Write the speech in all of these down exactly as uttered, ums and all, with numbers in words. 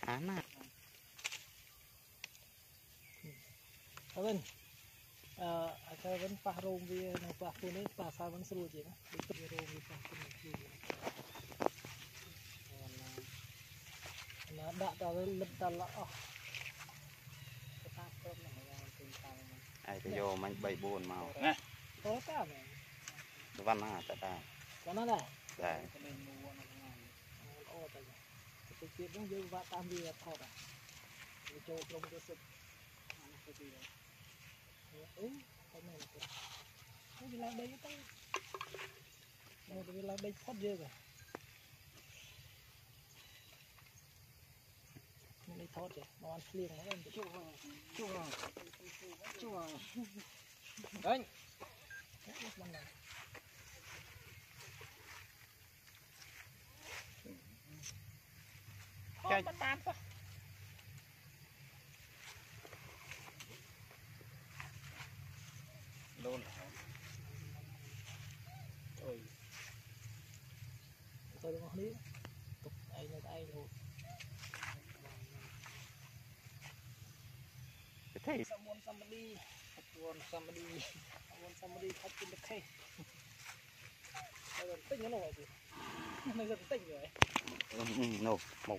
Án à. Vâng. Ờ, cái vẫn phá rôm với nó phá phun đấy, phá sao vẫn sôi gì đó. Cái rôm với phá phun gì. Nó đã tao lên tao lọ. Ai cái vô mình bảy buồn màu. Nè. Tốt cả mày. Văn à, tại ta. Có nó đây. Đây. Cái chuyện nó dư vạ tam đi là thọt à. Cái chỗ trong cái sụp. Cái gì đó. Ừ, cái này là cái. Nó đi làm đây cái tay. Nó đi làm đây phát dư rồi. Nó đi thọt rồi. Nó ăn liền nó lên. Chua vào. Chua vào. Chua vào. Đấy. Đấy, nó bằng này. Hãy subscribe cho kênh Ghiền Mì Gõ để không bỏ lỡ những video hấp dẫn.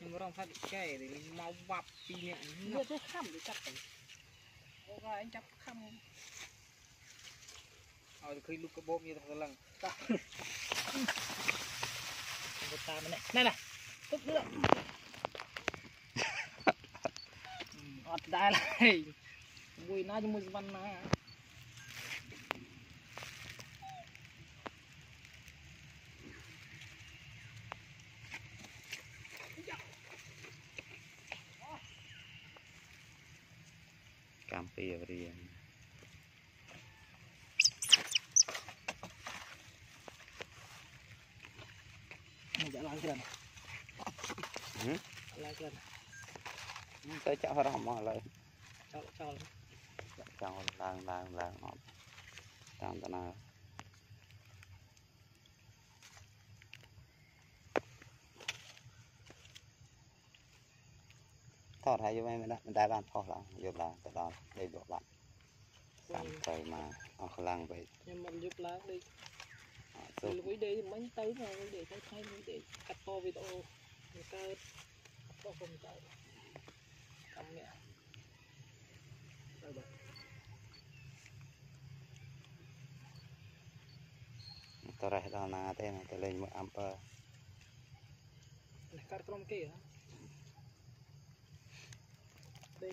Mình có phát kể để mình mau bạp đi nhẹ nhẹ thế khăm để chặt đấy. Ô ra anh chắp khăm. Rồi khi lúc cái bốm như thằng lần. Ta này. Này này. Tốt nữa. Ọt đá này. Mùi nó cho mùi văn này. Every end. Tới chào ra mọi lời. Chào chào. Chào làng làng làng họ. Tạm tạm nào. Thọt hay vô em đá bàn thọt là giúp là từ đó đây được bạn cảm thấy mà ở khả năng vậy nhưng mình giúp lá đi với đi mấy tới mà để cái thay để cắt to với độ người ta to không tới cầm nhẹ tôi ra đó là thế này tôi lên một amper cắt trong kia đây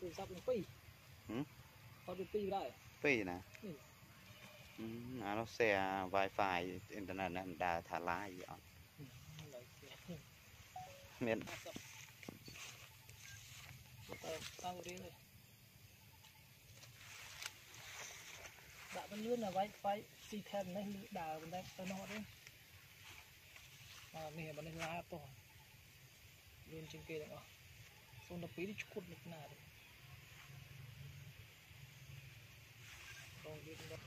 tôi sắp nó phi, có được phi đấy, phi nè, nó xe wifi internet này đã thả lái gì ạ, miền, sao đi rồi, đã vẫn luôn là wifi xịt thêm đấy, đã vẫn đấy, nó đấy, à này vẫn là to, luôn trên kia đấy ạ, xong nó phi đi chút một nà đấy. Don't get it up.